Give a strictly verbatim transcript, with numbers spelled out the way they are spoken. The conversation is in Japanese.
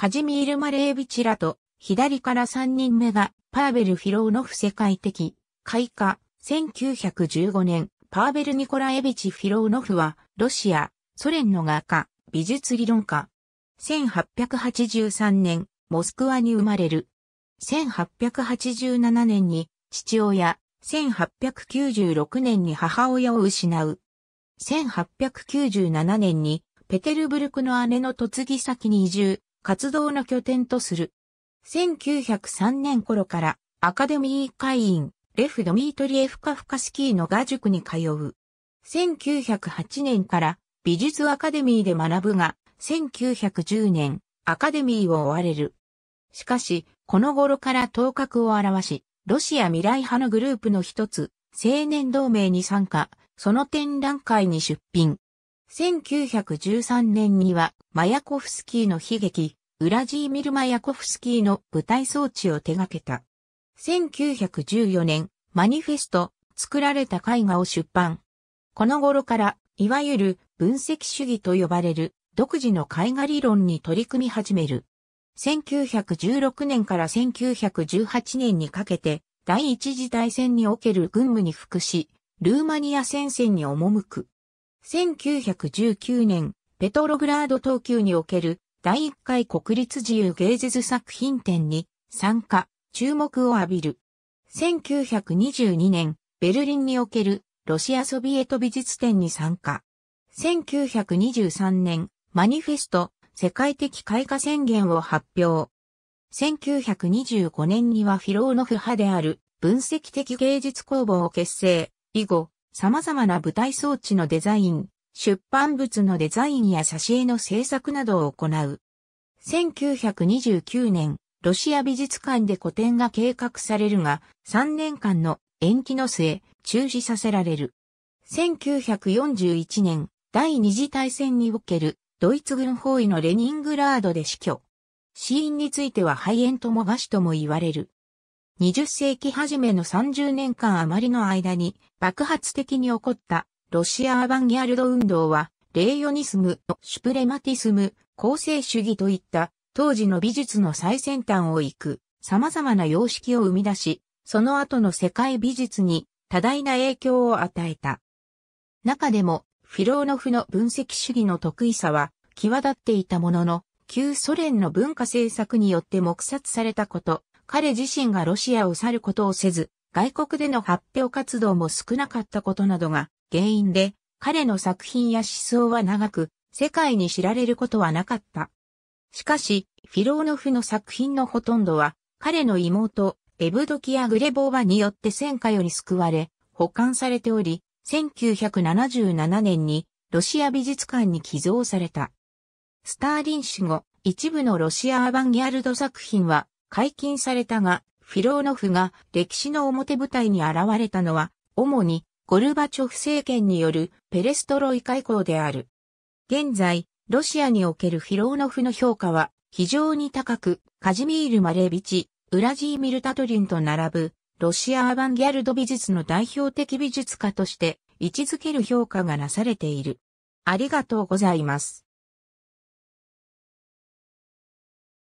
カジミール・マレービチらと、左からさんにんめが、パーベル・フィローノフ世界的、開花、せんきゅうひゃくじゅうごねん、パーベル・ニコラエビチ・フィローノフは、ロシア、ソ連の画家、美術理論家。せんはっぴゃくはちじゅうさんねん、モスクワに生まれる。せんはっぴゃくはちじゅうななねんに、父親、せんはっぴゃくきゅうじゅうろくねんに母親を失う。せんはっぴゃくきゅうじゅうななねんに、ペテルブルクの姉の嫁ぎ先に移住、活動の拠点とする。せんきゅうひゃくさんねん頃から、アカデミー会員、レフ・ドミートリエフ・カフカスキーの画塾に通う。せんきゅうひゃくはちねんから、美術アカデミーで学ぶが、せんきゅうひゃくじゅうねん、アカデミーを追われる。しかし、この頃から頭角を現し、ロシア未来派のグループの一つ、青年同盟に参加、その展覧会に出品。せんきゅうひゃくじゅうさんねんには、マヤコフスキーの悲劇、ウラジーミル・マヤコフスキーの舞台装置を手掛けた。せんきゅうひゃくじゅうよねん、マニフェスト、作られた絵画を出版。この頃から、いわゆる分析主義と呼ばれる、独自の絵画理論に取り組み始める。せんきゅうひゃくじゅうろくねんからせんきゅうひゃくじゅうはちねんにかけて、第一次大戦における軍務に服し、ルーマニア戦線に赴く。せんきゅうひゃくじゅうきゅうねん、ペトログラード等級におけるだいいっかい国立自由芸術作品展に参加、注目を浴びる。せんきゅうひゃくにじゅうにねん、ベルリンにおけるロシアソビエト美術展に参加。せんきゅうひゃくにじゅうさんねん、マニフェスト、世界的開花宣言を発表。せんきゅうひゃくにじゅうごねんにはフィローノフ派である分析的芸術工房を結成。以後、様々な舞台装置のデザイン、出版物のデザインや挿絵の制作などを行う。せんきゅうひゃくにじゅうきゅうねん、ロシア美術館で個展が計画されるが、さんねんかんの延期の末、中止させられる。せんきゅうひゃくよんじゅういちねん、第二次大戦におけるドイツ軍包囲のレニングラードで死去。死因については肺炎とも餓死とも言われる。にじゅっ世紀初めのさんじゅうねんかん余りの間に爆発的に起こったロシアアバンギャルド運動はレーヨニスム、シュプレマティスム、構成主義といった当時の美術の最先端を行く様々な様式を生み出し、その後の世界美術に多大な影響を与えた。中でも、フィローノフの分析主義の得意さは、際立っていたものの、旧ソ連の文化政策によって黙殺されたこと、彼自身がロシアを去ることをせず、外国での発表活動も少なかったことなどが原因で、彼の作品や思想は長く、世界に知られることはなかった。しかし、フィローノフの作品のほとんどは、彼の妹、エブドキア・グレボーバによって戦火より救われ、保管されており、せんきゅうひゃくななじゅうななねんにロシア美術館に寄贈された。スターリン死後、一部のロシアアバンギャルド作品は解禁されたが、フィローノフが歴史の表舞台に現れたのは、主にゴルバチョフ政権によるペレストロイカ以降である。現在、ロシアにおけるフィローノフの評価は非常に高く、カジミール・マレービチ、ウラジーミル・タトリンと並ぶ、ロシアアバンギャルド美術の代表的美術家として位置づける評価がなされている。ありがとうございます。